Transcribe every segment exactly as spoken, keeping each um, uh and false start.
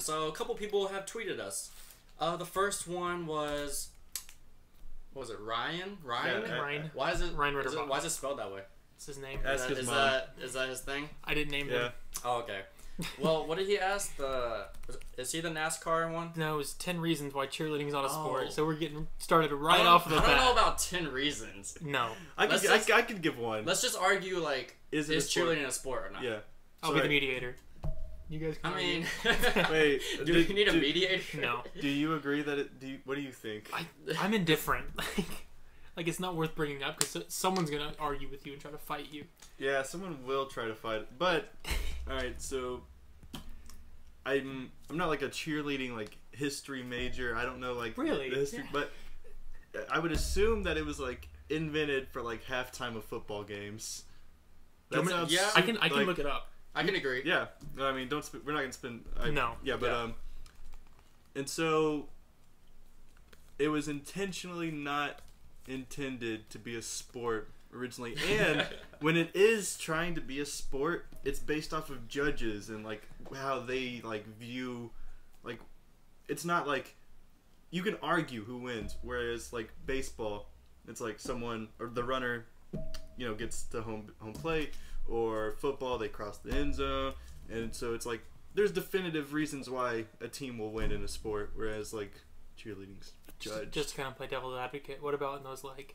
And so a couple people have tweeted us. Uh, the first one was, what was it, Ryan? Ryan? Yeah, Ryan. Why is it Ryan Ritter-Botter? Why is it spelled that way? It's his name. That's his is mom. That is that his thing? I didn't name yeah. him. Oh, okay. Well, what did he ask? The is he the NASCAR one? No, it was ten reasons why cheerleading's not a oh. sport. So we're getting started right off the bat. I don't bat. know about ten reasons. No, I could I, I could give one. Let's just argue like is, it is a cheerleading a sport or not? Yeah, I'll so be I, the mediator. You guys. Can I mean, wait. Do, do you need do, a mediator? No. Do you agree that it? Do you, what do you think? I, I'm indifferent. Like, like it's not worth bringing up because someone's gonna argue with you and try to fight you. Yeah, someone will try to fight. But all right, so. I'm I'm not like a cheerleading like history major. I don't know like really the history, yeah. but I would assume that it was like invented for like halftime of football games. That sounds, yeah, I can I can like, look it up. I can agree. Yeah, I mean, don't we're not gonna spend I, no. Yeah, but yeah. um, and so it was intentionally not intended to be a sport originally, and when it is trying to be a sport, it's based off of judges and like how they like view, like it's not like you can argue who wins, whereas like baseball, it's like someone or the runner, you know, gets to home home plate, or football they cross the end zone, and so it's like there's definitive reasons why a team will win in a sport, whereas like cheerleading's judged. Just to kind of play devil's advocate, what about in those like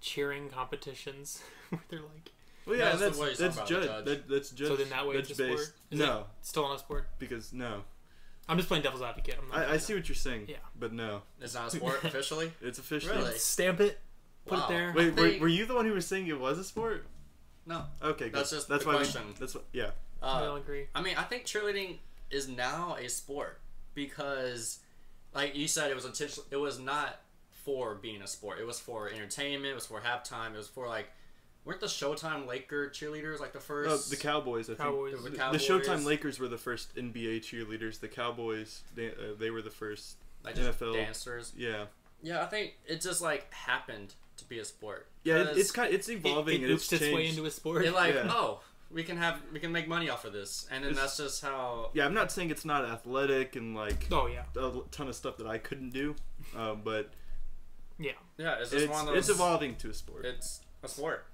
cheering competitions where they're like, well, yeah, no, that's that's, that's judge. judge. That, that's judge. So then that way that's it's a based, sport. Is no, still not a sport because no. I'm just playing devil's advocate. I'm not I, I see what you're saying. Yeah, but no, it's not a sport officially. It's officially really? Stamp it, put wow. it there. Wait, were, were you the one who was saying it was a sport? No. Okay, that's good. just that's the why question. We, that's what, yeah. Uh, I don't agree. I mean, I think cheerleading is now a sport because, like you said, it was intentional. It was not. For being a sport, it was for entertainment. It was for halftime. It was for like, weren't the Showtime Laker cheerleaders like the first? No, the Cowboys. I Cowboys. think the, Cowboys. the Showtime Lakers were the first N B A cheerleaders. The Cowboys, they, uh, they were the first like just N F L dancers. Yeah. Yeah, I think it just like happened to be a sport. Yeah, it, it's kind of, it's evolving. It, it and it's its changed. way into a sport. They're like, yeah. oh, we can have we can make money off of this, and then it's, that's just how. Yeah, I'm not saying it's not athletic and like. Oh yeah. A ton of stuff that I couldn't do, uh, but. Yeah, yeah. It's, just it's, one of those, it's evolving to a sport. It's a sport.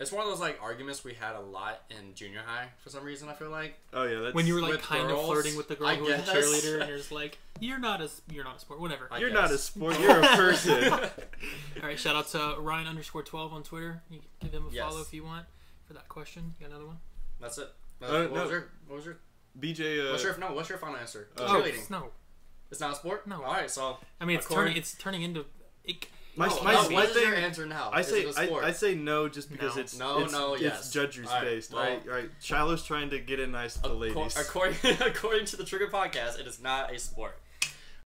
It's one of those like arguments we had a lot in junior high for some reason. I feel like. Oh yeah, that's when you were like kind girls, of flirting with the girl I who guess. was a cheerleader, and you're just like, you're not a you're not a sport. Whatever. I you're guess. not a sport. You're a person. All right. Shout out to Ryan underscore twelve on Twitter. You can give him a yes. follow if you want for that question. You got another one? That's it. Uh, uh, what no. was your What was your B J? Uh, what's your no? What's your final answer? Uh, oh, it's no. It's not a sport. No. All right. So I mean, it's turning it's turning into. It, my no, my, no, my thing, your answer now. I say I, I say no just because no. it's no it's, no it's yes. judge right, based. Well, right, right. Shiloh's trying to get in nice with the ladies. According, according to the Triggered Podcast, it is not a sport.